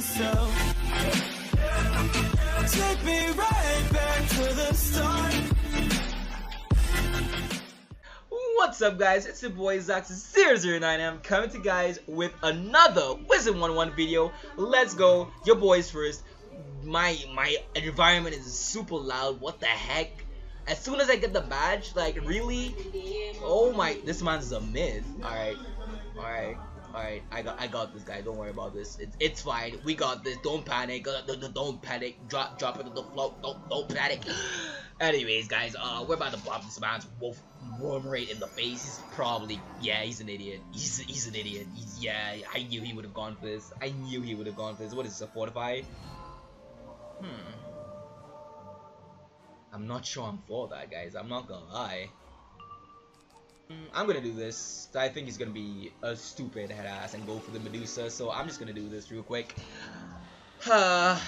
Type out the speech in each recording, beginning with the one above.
myself. Take me right back to the start. What's up, guys? It's your boy Zax 009M coming to guys with another Wizard101 video. Let's go. Your boys first. My environment is super loud. What the heck? As soon as I get the badge, like, really? Oh my, this man's a myth. Alright, I got this, guys. Don't worry about this. It's fine. We got this. Don't panic. Don't panic. Drop it to the floor. Don't panic. Anyways, guys, we're about to pop this man's wolf rate in the face. He's probably, yeah, he's an idiot. He's an idiot. Yeah, I knew he would have gone for this. What is this, a fortify? I'm not sure I'm for that, guys. I'm not gonna lie. I'm gonna do this. I think he's gonna be a stupid head ass and go for the Medusa, so I'm just gonna do this real quick. Oh,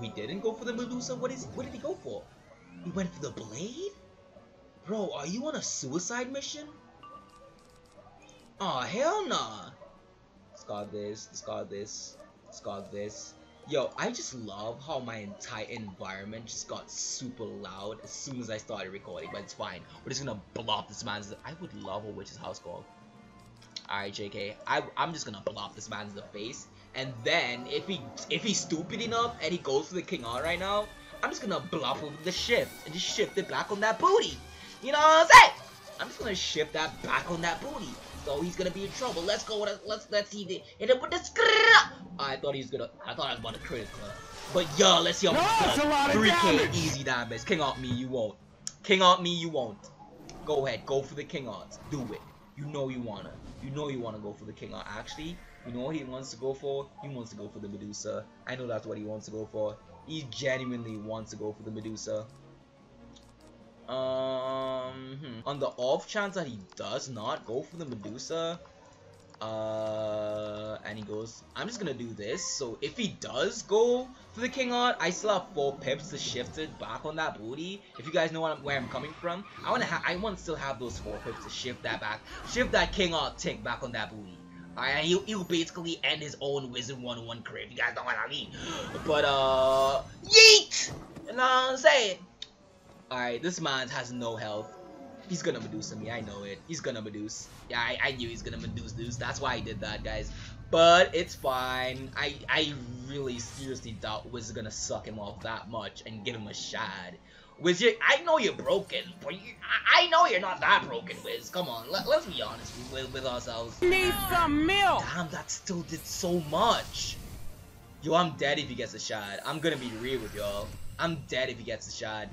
he didn't go for the Medusa? What did he go for? He went for the blade? Bro, are you on a suicide mission? Aw, hell nah. Discard this. Yo, I just love how my entire environment just got super loud as soon as I started recording, but it's fine. We're just gonna blob this man's. I would love a witch's house call. Alright, JK, I'm just gonna blob this man's in the face, and then if he's stupid enough and he goes for the King on right now, I'm just gonna blob over the shift and just shift it back on that booty. You know what I'm saying? I'm just gonna shift that back on that booty. So he's gonna be in trouble. Let's go. Let's see the hit him with the scrrrr. I thought I was about to crit, but yo, let's see how much 3K easy damage. King on me, you won't. Go ahead, go for the King odds. Do it. You know you wanna go for the King on. Actually, you know what he wants to go for? He wants to go for the Medusa. I know that's what he wants to go for. He genuinely wants to go for the Medusa. On the off chance that he does not go for the Medusa, and he goes, I'm just gonna do this. So if he does go for the King on, I still have 4 pips to shift it back on that booty. If you guys know where I'm coming from, I want to still have those 4 pips to shift that back, shift that King on tick back on that booty. Alright, he'll basically end his own Wizard101 career. If you guys know what I mean. But yeet. You know what I'm saying? Alright, this man has no health. He's gonna Medusa me, I know it. He's gonna Medusa. Yeah, I knew he's gonna Medusa. That's why I did that, guys. But it's fine. I really seriously doubt Wiz is gonna suck him off that much and give him a shad. Wiz, I know you're broken, but I know you're not that broken, Wiz. Come on, let's be honest with ourselves. Need some milk! Damn, that still did so much. Yo, I'm dead if he gets a shad. I'm gonna be real with y'all. I'm dead if he gets a shad.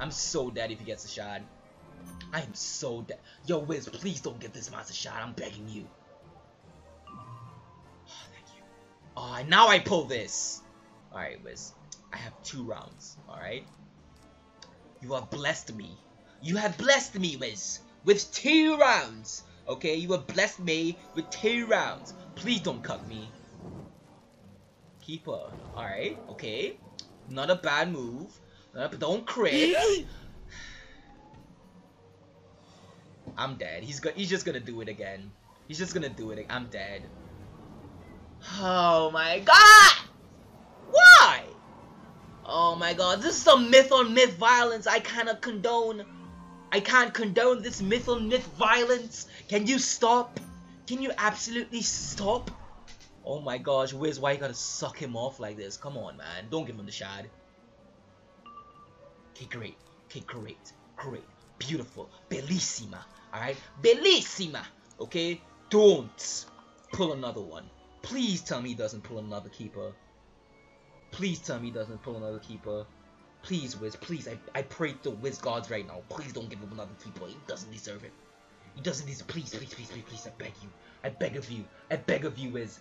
I'm so dead if he gets a shot. I am so dead. Yo, Wiz, please don't give this monster a shot. I'm begging you. Oh, thank you. Oh, now I pull this. Alright, Wiz. I have 2 rounds, alright? You have blessed me. You have blessed me, Wiz, with 2 rounds. Okay, you have blessed me with 2 rounds. Please don't cut me. Keeper, alright, okay. Not a bad move. Don't crit. I'm dead. He's just gonna do it again. I'm dead. Oh my god! Why? Oh my god! This is some myth on myth violence. I can't condone this myth on myth violence. Can you stop? Can you absolutely stop? Oh my gosh, Wiz, why you gotta suck him off like this? Come on, man. Don't give him the shot. Okay, great. Great. Beautiful. Bellissima. Alright? Bellissima! Okay? Don't pull another one. Please tell me he doesn't pull another keeper. Please, Wiz. Please. I pray to Wiz gods right now. Please don't give him another keeper. He doesn't deserve it. Please, please. I beg you. Wiz.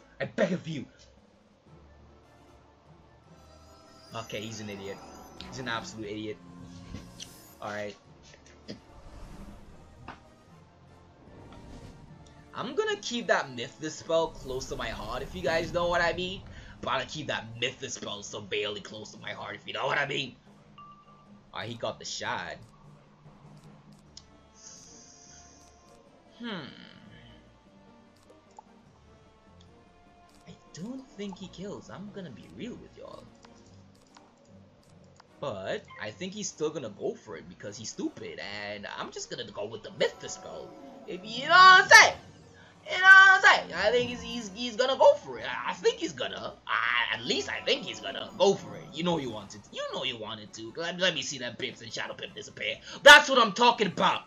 Okay, he's an idiot. He's an absolute idiot. Alright. I'm gonna keep that Myth Dispel close to my heart, if you guys know what I mean. But I'm gonna keep that Myth Dispel so barely close to my heart, if you know what I mean. Alright, he got the shot. don't think he kills. I'm gonna be real with y'all. But I think he's still gonna go for it because he's stupid, and I'm just gonna go with the myth dispel. If you know what I'm saying, you know what I'm saying. I think he's gonna go for it. I think he's gonna. At least I think he's gonna go for it. You know you wanted. You know you wanted to. Let me see that Pips and Shadow Pip disappear. That's what I'm talking about.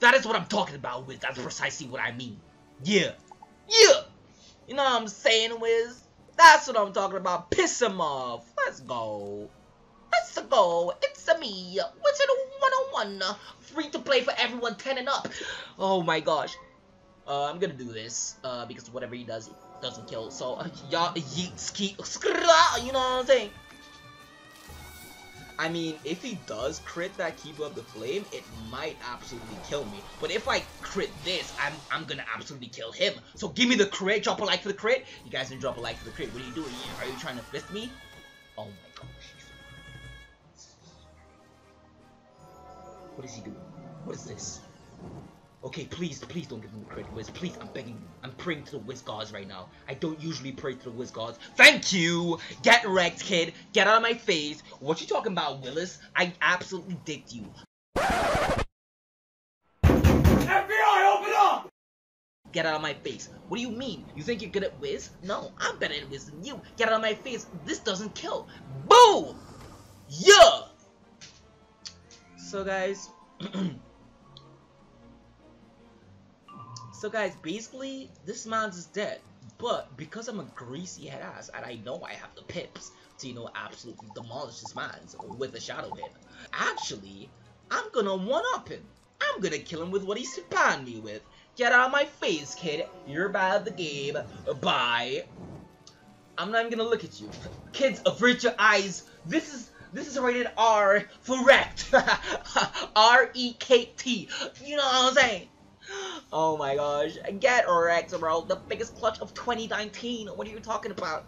That is what I'm talking about, Wiz. That's precisely what I mean. Yeah. Yeah. You know what I'm saying, Wiz? That's what I'm talking about. Piss him off. Let's go. Let's go. It's a me, Wizard101. Free to play for everyone 10 and up. Oh my gosh. I'm gonna do this. Because whatever he does, it doesn't kill. So, y'all, yeet, ski, you know what I'm saying? I mean, if he does crit that Keeper of the Flame, it might absolutely kill me. But if I crit this, I'm gonna absolutely kill him. So give me the crit, drop a like for the crit. You guys didn't drop a like for the crit. What are you doing? Are you trying to fist me? Oh my gosh. What is he doing? What is this? Okay, please, please don't give him the crit, Wiz. Please, I'm begging you. I'm praying to the Wiz gods right now. I don't usually pray to the Wiz gods. Thank you! Get wrecked, kid. Get out of my face. What you talking about, Willis? I absolutely dicked you. FBI, open up! Get out of my face. What do you mean? You think you're good at Wiz? No, I'm better at Wiz than you. Get out of my face. This doesn't kill. Boo! Yeah! So, guys... So guys, basically, this man's is dead, but because I'm a greasy head ass, and I know I have the pips to, you know, absolutely demolish this man's with a shadow hit, actually, I'm gonna one-up him. I'm gonna kill him with what he spammed me with. Get out of my face, kid. You're bad at the game. Bye. I'm not even gonna look at you. Kids, avert your eyes. This is rated R for wrecked. R-E-K-T. You know what I'm saying? Oh my gosh, get wrecked, bro, the biggest clutch of 2019, what are you talking about?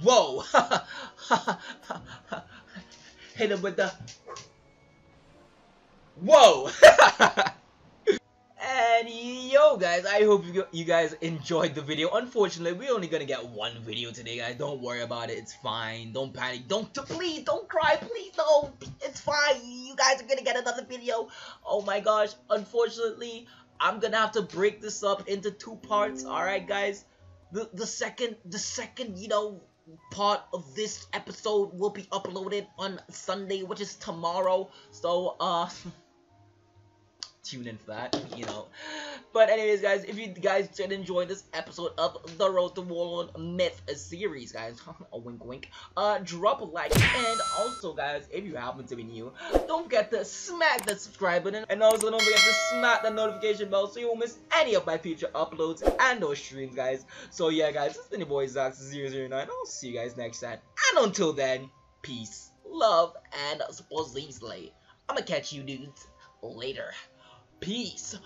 Whoa! Hit him with the... Whoa! And yo guys, I hope you guys enjoyed the video. Unfortunately, we're only gonna get one video today, guys. Don't worry about it. It's fine. Don't panic. Please don't cry. Please no. It's fine. You guys are gonna get another video. Oh my gosh. Unfortunately, I'm gonna have to break this up into two parts. All right, guys. The second you know part of this episode will be uploaded on Sunday, which is tomorrow. So tune in for that, you know. But anyways, guys, if you guys did enjoy this episode of the Road to Warlord Myth series, guys, a wink wink, drop a like, and also, guys, if you happen to be new, don't forget to smack the subscribe button, and also don't forget to smack the notification bell so you won't miss any of my future uploads and those streams, guys. So yeah, guys, this has been your boy Zax 009, I'll see you guys next time, and until then, peace, love, and supposedly, I'm gonna catch you dudes later. Peace.